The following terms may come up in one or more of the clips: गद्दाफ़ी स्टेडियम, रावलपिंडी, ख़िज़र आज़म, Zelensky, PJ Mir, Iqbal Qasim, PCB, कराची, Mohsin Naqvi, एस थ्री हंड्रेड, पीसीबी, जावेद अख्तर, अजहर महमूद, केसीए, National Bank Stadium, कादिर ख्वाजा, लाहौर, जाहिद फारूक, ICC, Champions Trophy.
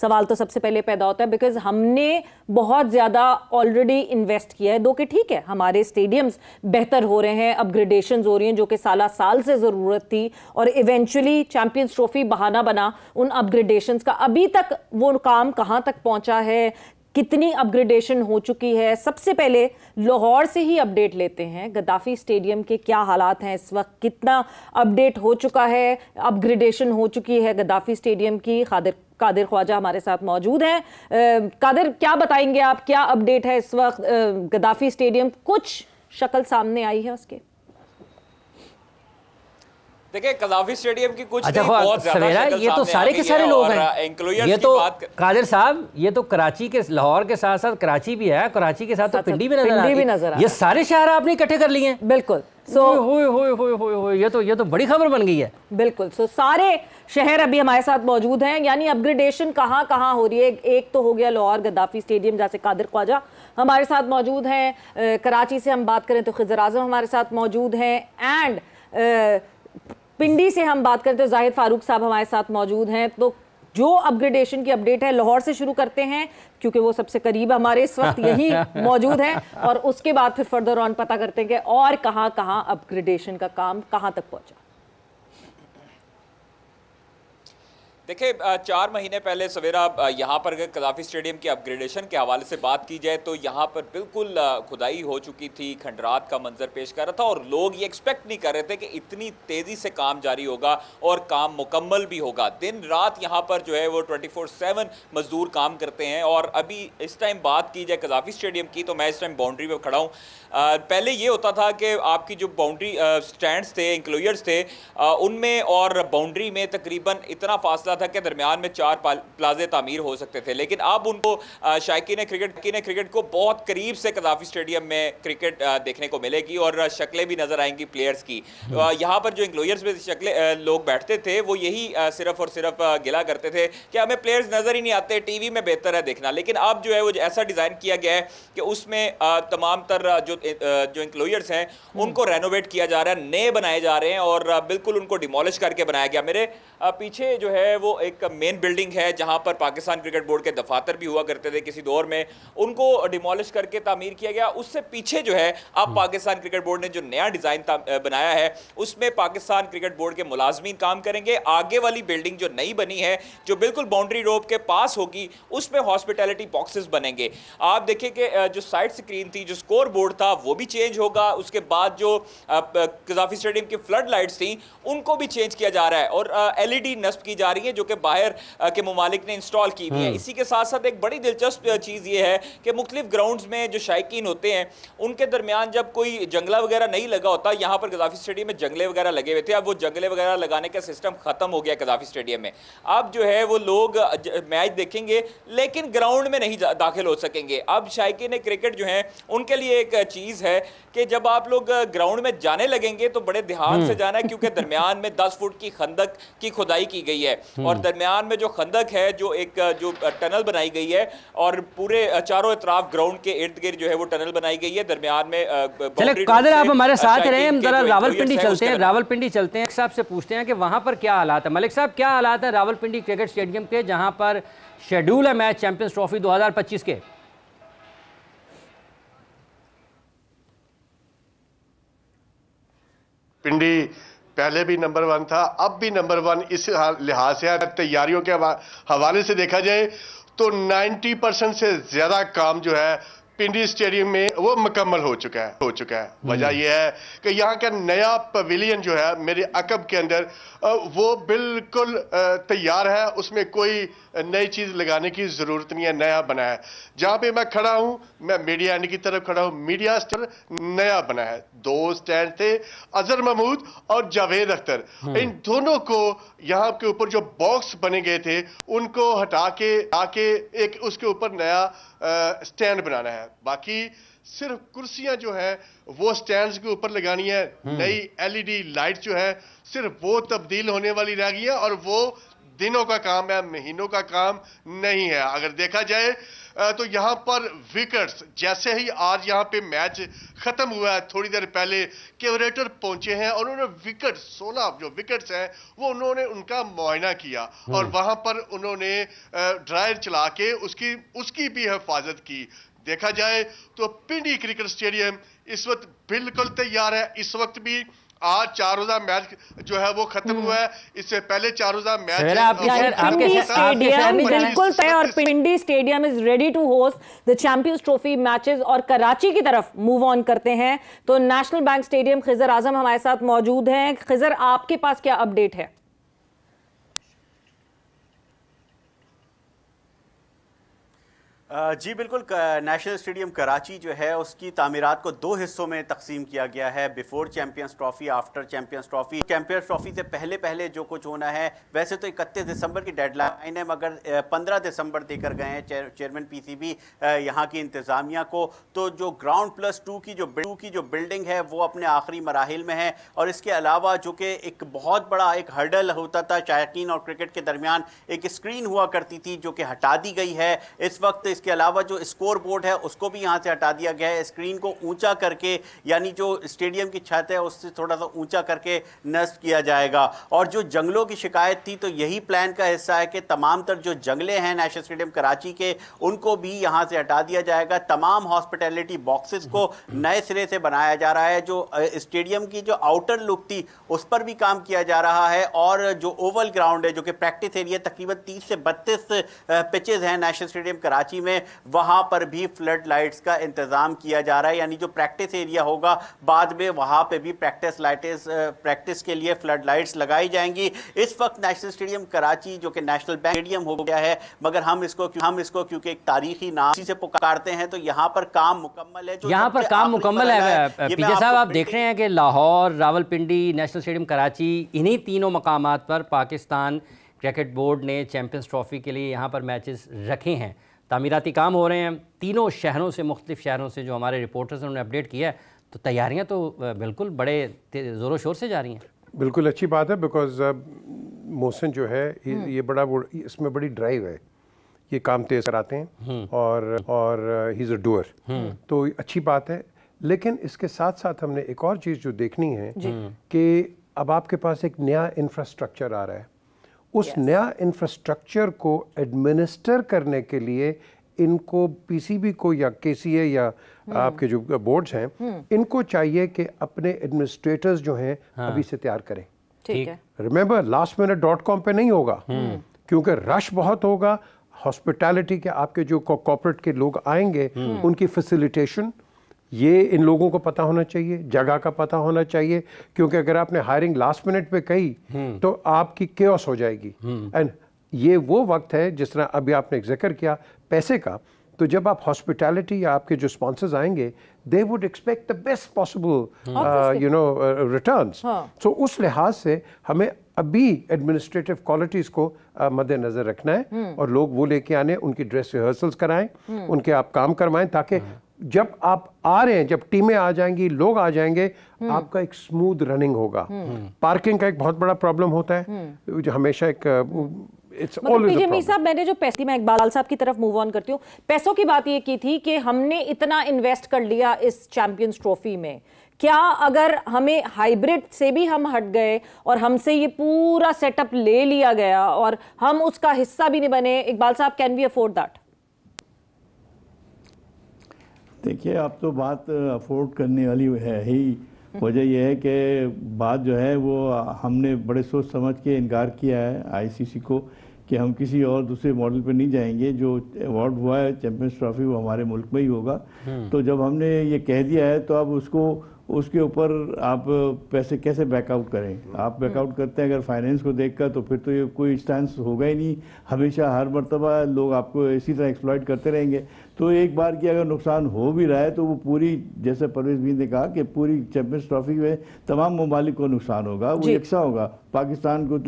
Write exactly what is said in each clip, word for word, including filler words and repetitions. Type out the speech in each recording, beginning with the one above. सवाल तो सबसे पहले पैदा होता है, बिकॉज हमने बहुत ज़्यादा ऑलरेडी इन्वेस्ट किया है। दो कि ठीक है हमारे स्टेडियम्स बेहतर हो रहे हैं, अपग्रेडेशंस हो रही हैं जो कि साला साल से ज़रूरत थी, और इवेंचुअली चैम्पियंस ट्रॉफी बहाना बना उन अपग्रेडेशंस का। अभी तक वो काम कहाँ तक पहुँचा है, कितनी अपग्रेडेशन हो चुकी है? सबसे पहले लाहौर से ही अपडेट लेते हैं, गद्दाफ़ी स्टेडियम के क्या हालात हैं इस वक्त, कितना अपडेट हो चुका है, अपग्रेडेशन हो चुकी है गद्दाफ़ी स्टेडियम की। कादिर कादिर ख्वाजा हमारे साथ मौजूद हैं। कादिर, क्या बताएंगे आप, क्या अपडेट है इस वक्त गद्दाफ़ी स्टेडियम, कुछ शक्ल सामने आई है उसके? देखिए गद्दाफ़ी स्टेडियम की कुछ अच्छा, बहुत सवेरा ये तो सारे के सारे लोग हैं, ये तो कादिर साहब ये तो कराची के, लाहौर के साथ साथ कराची भी है, कराची के साथ तो पिंडी भी नजर भी नजर ये सारे शहर आपने इकट्ठे कर लिए हैं। बिल्कुल, सो हो ये तो ये तो बड़ी खबर बन गई है। बिल्कुल, सो सारे शहर अभी हमारे साथ मौजूद हैं, यानी अपग्रेडेशन कहाँ कहाँ हो रही है। एक तो हो गया लाहौर गद्दाफ़ी स्टेडियम, जैसे कादिर ख्वाजा हमारे साथ मौजूद हैं। कराची से हम बात करें तो ख़िज़र आज़म हमारे साथ मौजूद हैं, एंड पिंडी से हम बात करते हैं जाहिद फारूक साहब हमारे साथ मौजूद हैं। तो जो अपग्रेडेशन की अपडेट है, लाहौर से शुरू करते हैं क्योंकि वो सबसे करीब हमारे इस वक्त यही मौजूद हैं, और उसके बाद फिर फर्दर ऑन पता करते हैं कि और कहाँ कहाँ अपग्रेडेशन का काम कहाँ तक पहुँचा। देखिए चार महीने पहले सवेरा यहाँ पर अगर गद्दाफ़ी स्टेडियम के अपग्रेडेशन के हवाले से बात की जाए तो यहाँ पर बिल्कुल खुदाई हो चुकी थी, खंडरात का मंजर पेश कर रहा था, और लोग ये एक्सपेक्ट नहीं कर रहे थे कि इतनी तेज़ी से काम जारी होगा और काम मुकम्मल भी होगा। दिन रात यहाँ पर जो है वो ट्वेंटी फोर सेवन मजदूर काम करते हैं। और अभी इस टाइम बात की जाए गद्दाफ़ी स्टेडियम की तो मैं इस टाइम बाउंड्री पर खड़ा हूँ। पहले ये होता था कि आपकी जो बाउंड्री स्टैंड्स थे, इंक्लोजर्स थे, उनमें और बाउंड्री में तकरीबन इतना फासला था कि दरमियान में चार प्लाजे तामीर हो सकते थे, लेकिन अब उनको शायकीन क्रिकेट की ने क्रिकेट को बहुत करीब से गद्दाफ़ी स्टेडियम में क्रिकेट देखने को मिलेगी और शक्लें भी नजर आएंगी प्लेयर्स की। यहाँ पर जो इंक्लोजर्स में शक्लें लोग बैठते थे वो यही सिर्फ और सिर्फ गिला करते थे कि हमें प्लेयर्स नज़र ही नहीं आते, टीवी में बेहतर है देखना। लेकिन अब जो है वो ऐसा डिज़ाइन किया गया है कि उसमें तमाम तर जो जो इंक्लोजर्स हैं उनको रेनोवेट किया जा रहा है, नए बनाए जा रहे हैं और बिल्कुल उनको डिमोलिश करके बनाया गया। मेरे पीछे जो है वो एक मेन बिल्डिंग है जहाँ पर पाकिस्तान क्रिकेट बोर्ड के दफातर भी हुआ करते थे किसी दौर में, उनको डिमोलिश करके तामीर किया गया। उससे पीछे जो है अब पाकिस्तान क्रिकेट बोर्ड ने जो नया डिज़ाइन बनाया है उसमें पाकिस्तान क्रिकेट बोर्ड के मुलाजमीन काम करेंगे। आगे वाली बिल्डिंग जो नई बनी है जो बिल्कुल बाउंड्री रोप के पास होगी उसमें हॉस्पिटैलिटी बॉक्सेस बनेंगे। आप देखिए कि जो साइड स्क्रीन थी, जो स्कोर बोर्ड था वो भी चेंज होगा। उसके बाद जो गद्दाफ़ी स्टेडियम की फ्लड लाइट्स थी उनको भी चेंज किया जा रहा है और एल ई डी नस्ब की जा रही है जो कि बाहर के मुमालिक ने इंस्टॉल की भी है। इसी के साथ साथ एक बड़ी दिलचस्प चीज़ ये है कि मुख्तलिफ ग्राउंड्स में जो शायकीन होते हैं उनके दरमियान जब कोई जंगला वगैरह नहीं लगा होता, यहाँ पर गद्दाफ़ी स्टेडियम में जंगले वगैरह लगे हुए थे, अब वो जंगले वगैरह लगाने का सिस्टम खत्म हो गया गद्दाफ़ी स्टेडियम में। अब जो है वो लोग मैच देखेंगे लेकिन ग्राउंड में नहीं दाखिल हो सकेंगे। अब शायकीन क्रिकेट जो है उनके लिए एक चीज़ है कि जब आप लोग ग्राउंड में जाने लगेंगे तो बड़े ध्यान से जाना है क्योंकि दरमियान में दस फुट की खंदक की खुदाई की गई है और दरमियान में जो खंदक है, जो एक जो टनल बनाई गई है और पूरे चारों तरफ ग्राउंड के इर्द गिर्द जो है वो टनल बनाई गई है दरमियान में। चलिए कादिर आप हमारे साथ रहे, हम जरा रावलपिंडी चलते हैं, रावलपिंडी चलते हैं मलिक साहब से पूछते हैं कि वहाँ पर क्या हालात है। मलिक साहब क्या हालात है रावलपिंडी क्रिकेट स्टेडियम के जहाँ पर शेड्यूल है मैच चैंपियंस ट्रॉफी दो हजार पच्चीस के? पिंडी पहले भी नंबर वन था, अब भी नंबर वन इस लिहाज से तैयारियों के हवाले से देखा जाए तो नब्बे परसेंट से ज़्यादा काम जो है पिंडी स्टेडियम में वो मुकम्मल हो चुका है हो चुका है वजह यह है कि यहाँ का नया पवेलियन जो है मेरे अकब के अंदर वो बिल्कुल तैयार है, उसमें कोई नई चीज़ लगाने की ज़रूरत नहीं है, नया बना है। जहाँ पे मैं खड़ा हूँ, मैं मीडिया एंड की तरफ खड़ा हूँ, मीडिया स्टैंड नया बना है। दो स्टैंड थे, अजहर महमूद और जावेद अख्तर, इन दोनों को यहाँ के ऊपर जो बॉक्स बने गए थे उनको हटा के आके एक उसके ऊपर नया स्टैंड बनाना है। बाकी सिर्फ कुर्सियां जो है वो स्टैंड्स के ऊपर लगानी है। नई एलईडी लाइट जो है सिर्फ वो तब्दील होने वाली रह गई है और वो दिनों का काम है, महीनों का काम नहीं है। अगर देखा जाए तो यहाँ पर विकेट्स, जैसे ही आज यहाँ पे मैच खत्म हुआ है थोड़ी देर पहले क्यूरेटर पहुंचे हैं और उन्होंने विकेट सोलह जो विकेट्स हैं वो उन्होंने उनका मुआयना किया और वहां पर उन्होंने ड्रायर चला के उसकी उसकी भी हिफाजत की। देखा जाए तो पिंडी क्रिकेट स्टेडियम इस वक्त बिल्कुल तैयार है। इस वक्त भी आज चार रोजा मैच जो है वो खत्म हुआ है, इससे पहले चार रोजा मैच आपके स्टेडियम बिल्कुल तय और Pindi stadium is ready to host the Champions Trophy matches. और कराची की तरफ मूव ऑन करते हैं तो National Bank Stadium Khizar Azam हमारे साथ मौजूद हैं। खिजर, आपके पास क्या अपडेट है? जी बिल्कुल, नेशनल स्टेडियम कराची जो है उसकी तामीरात को दो हिस्सों में तकसीम किया गया है, before Champions Trophy, after Champions Trophy. Champions Trophy से पहले पहले जो कुछ होना है, वैसे तो इकतीस दिसंबर की डेडलाइन है मगर पंद्रह दिसंबर देकर गए हैं चेयर, चेयरमैन पीसीबी यहाँ की इंतज़ामिया को। तो जो ग्राउंड प्लस टू की जो टू की जो बिल्डिंग है वो अपने आखिरी मराहिल में है और इसके अलावा जो कि एक बहुत बड़ा एक हर्डल होता था शायकीन और क्रिकेट के दरमियान, एक स्क्रीन हुआ करती थी जो कि हटा दी गई है इस वक्त। इसके अलावा जो स्कोर बोर्ड है उसको भी यहाँ से हटा दिया गया है, स्क्रीन को ऊंचा करके यानी जो स्टेडियम की छत है उससे थोड़ा सा ऊंचा करके नस्ब किया जाएगा। और जो जंगलों की शिकायत थी तो यही प्लान का हिस्सा है कि तमाम तर जो जंगले हैं नेशनल स्टेडियम कराची के उनको भी यहाँ से हटा दिया जाएगा। तमाम हॉस्पिटैलिटी बॉक्सेस को नए सिरे से बनाया जा रहा है, जो स्टेडियम की जो आउटर लुक थी उस पर भी काम किया जा रहा है और जो ओवल ग्राउंड है जो कि प्रैक्टिस एरिया तकरीबन तीस से बत्तीस पिचेज हैं नेशनल स्टेडियम कराची में, वहां पर भी फ्लड लाइट्स का इंतजाम किया जा रहा है। यानी जो प्रैक्टिस एरिया होगा बाद में वहां पे भी प्रैक्टिस लाइट्स प्रैक्टिस के लिए फ्लड लाइट्स लगाई जाएंगी। इस वक्त नेशनल स्टेडियम कराची जो कि नेशनल बैंक स्टेडियम हो गया है मगर हम इसको हम इसको क्योंकि एक तारीखी नाम से पुकारते हैं तो यहाँ पर काम मुकम्मल है। यहाँ पर काम मुकम्मल है। पीजे साहब, आप देख रहे हैं कि लाहौर, रावलपिंडी, नेशनल स्टेडियम कराची, इन्हीं तीनों मकामात पर पाकिस्तान क्रिकेट बोर्ड ने चैंपियंस ट्रॉफी के लिए यहाँ पर मैचेस रखे हैं। तामीराती काम हो रहे हैं तीनों शहरों से, मुख्तलिफ शहरों से जो हमारे रिपोर्टर्स हैं उन्होंने अपडेट किया है। तो तैयारियां तो बिल्कुल बड़े ज़ोरों शोर से जा रही हैं। बिल्कुल अच्छी बात है, बिकॉज मोहसिन जो है ये बड़ा इसमें बड़ी ड्राइव है, ये काम तेज़ कराते हैं और और ही इज़ अ डूअर, तो अच्छी बात है। लेकिन इसके साथ साथ हमने एक और चीज़ जो देखनी है कि अब आपके पास एक नया इंफ्रास्ट्रक्चर आ रहा है, उस yes. नया इंफ्रास्ट्रक्चर को एडमिनिस्टर करने के लिए इनको पीसीबी को या केसीए या hmm. आपके जो बोर्ड्स हैं hmm. इनको चाहिए कि अपने एडमिनिस्ट्रेटर्स जो हैं हाँ. अभी से तैयार करें। ठीक है, remember last minute dot com पर नहीं होगा hmm. क्योंकि रश बहुत होगा। हॉस्पिटैलिटी के आपके जो कॉर्पोरेट के लोग आएंगे hmm. उनकी फैसिलिटेशन, ये इन लोगों को पता होना चाहिए, जगह का पता होना चाहिए, क्योंकि अगर आपने हायरिंग लास्ट मिनट पे कही तो आपकी केओस हो जाएगी। एंड ये वो वक्त है जिस तरह अभी आपने जिक्र किया पैसे का, तो जब आप हॉस्पिटैलिटी या आपके जो स्पॉन्सर्स आएंगे they would expect the best possible you know returns. So उस लिहाज से हमें अभी एडमिनिस्ट्रेटिव क्वालिटीज़ को मद्देनज़र रखना है और लोग वो लेके आने, उनकी ड्रेस रिहर्सल्स कराएं, उनके आप काम करवाएं ताकि जब आप आ रहे हैं, जब टीमें आ जाएंगी, लोग आ जाएंगे, आपका एक स्मूथ रनिंग होगा। पार्किंग का एक बहुत बड़ा प्रॉब्लम होता है जो हमेशा एक साहब, मैंने जो पैसे मैं इकबाल साहब की तरफ मूव ऑन करती हूँ। पैसों की बात ये की थी कि हमने इतना इन्वेस्ट कर लिया इस चैंपियंस ट्रॉफी में, क्या अगर हमें हाइब्रिड से भी हम हट गए और हमसे ये पूरा सेटअप ले लिया गया और हम उसका हिस्सा भी नहीं बने? इकबाल साहब, कैन वी अफोर्ड दैट? देखिए, आप तो बात अफोर्ड करने वाली है ही, वजह यह है कि बात जो है वो हमने बड़े सोच समझ के इनकार किया है आईसीसी को कि हम किसी और दूसरे मॉडल पे नहीं जाएंगे। जो अवार्ड हुआ है चैंपियंस ट्रॉफी वो हमारे मुल्क में ही होगा, तो जब हमने ये कह दिया है तो अब उसको उसके ऊपर आप पैसे कैसे बैकआउट करें? आप बैकआउट करते हैं अगर फाइनेंस को देखकर तो फिर तो ये कोई स्टैंस होगा ही नहीं, हमेशा हर मरतबा लोग आपको इसी तरह एक्सप्लॉइट करते रहेंगे। तो एक बार की अगर नुकसान हो भी रहा है तो वो पूरी, जैसे परवेज भी ने कहा कि पूरी चैंपियंस ट्रॉफी में तमाम ममालिक को नुकसान होगा, वो यकसा होगा। पाकिस्तान को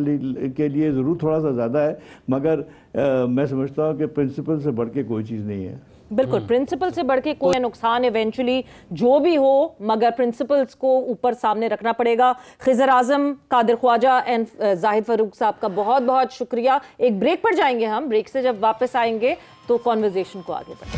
के लिए ज़रूर थोड़ा सा ज़्यादा है मगर आ, मैं समझता हूँ कि प्रिंसिपल से बढ़ के कोई चीज़ नहीं है। बिल्कुल प्रिंसिपल से बढ़ के कोई नुकसान इवेंचुअली जो भी हो, मगर प्रिंसिपल्स को ऊपर सामने रखना पड़ेगा। खिजर आजम, कादिर ख्वाजा एंड जाहिद फरूक साहब का बहुत बहुत शुक्रिया। एक ब्रेक पर जाएंगे हम, ब्रेक से जब वापस आएंगे तो कॉन्वर्जेशन को आगे बढ़ाएंगे।